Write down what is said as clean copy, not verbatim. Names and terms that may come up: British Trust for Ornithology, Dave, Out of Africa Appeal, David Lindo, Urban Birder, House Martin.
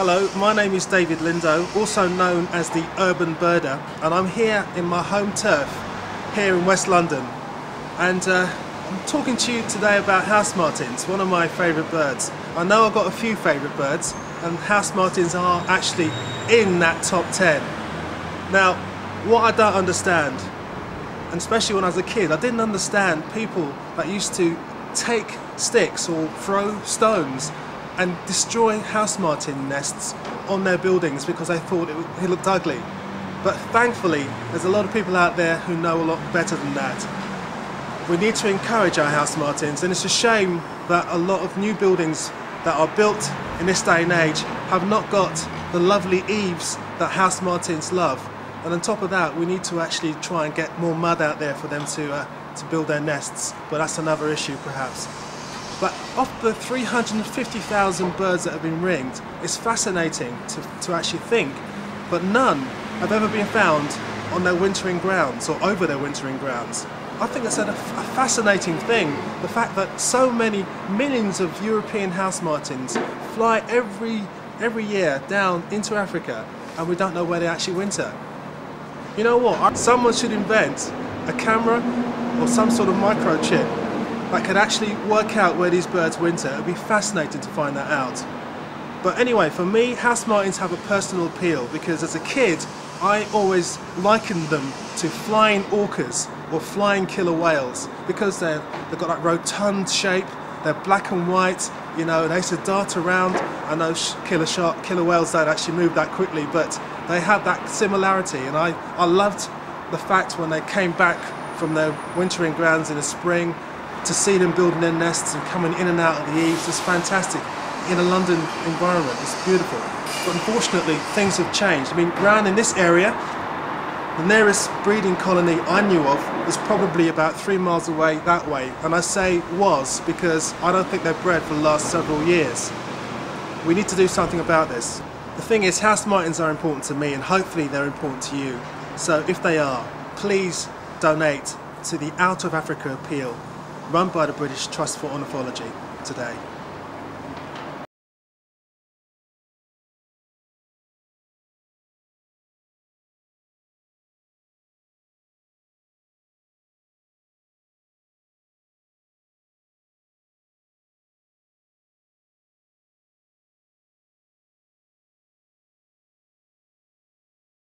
Hello, my name is David Lindo, also known as the Urban Birder, and I'm here in my home turf, here in West London. And I'm talking to you today about house martins, one of my favourite birds. I know I've got a few favourite birds, and house martins are actually in that top 10. Now, what I don't understand, and especially when I was a kid, I didn't understand people that used to take sticks or throw stones and destroying house martin nests on their buildings because they thought it looked ugly. But thankfully, there's a lot of people out there who know a lot better than that. We need to encourage our house martins, and it's a shame that a lot of new buildings that are built in this day and age have not got the lovely eaves that house martins love. And on top of that, we need to actually try and get more mud out there for them to build their nests, but that's another issue perhaps. But of the 350,000 birds that have been ringed, it's fascinating to actually think, but none have ever been found on their wintering grounds or over their wintering grounds. I think that's a fascinating thing, the fact that so many millions of European house martins fly every year down into Africa, and we don't know where they actually winter. You know what, someone should invent a camera or some sort of microchip that could actually work out where these birds winter. It would be fascinating to find that out. But anyway, for me, house martins have a personal appeal because as a kid I always likened them to flying orcas or flying killer whales because they've got that rotund shape, they're black and white, you know, they used to dart around. I know killer whales don't actually move that quickly, but they have that similarity, and I loved the fact when they came back from their wintering grounds in the spring to see them building their nests and coming in and out of the eaves is fantastic. In a London environment, it's beautiful. But unfortunately, things have changed. I mean, round in this area, the nearest breeding colony I knew of was probably about 3 miles away that way. And I say was because I don't think they've bred for the last several years. We need to do something about this. The thing is, house martins are important to me, and hopefully they're important to you. So if they are, please donate to the Out of Africa Appeal, run by the British Trust for Ornithology today.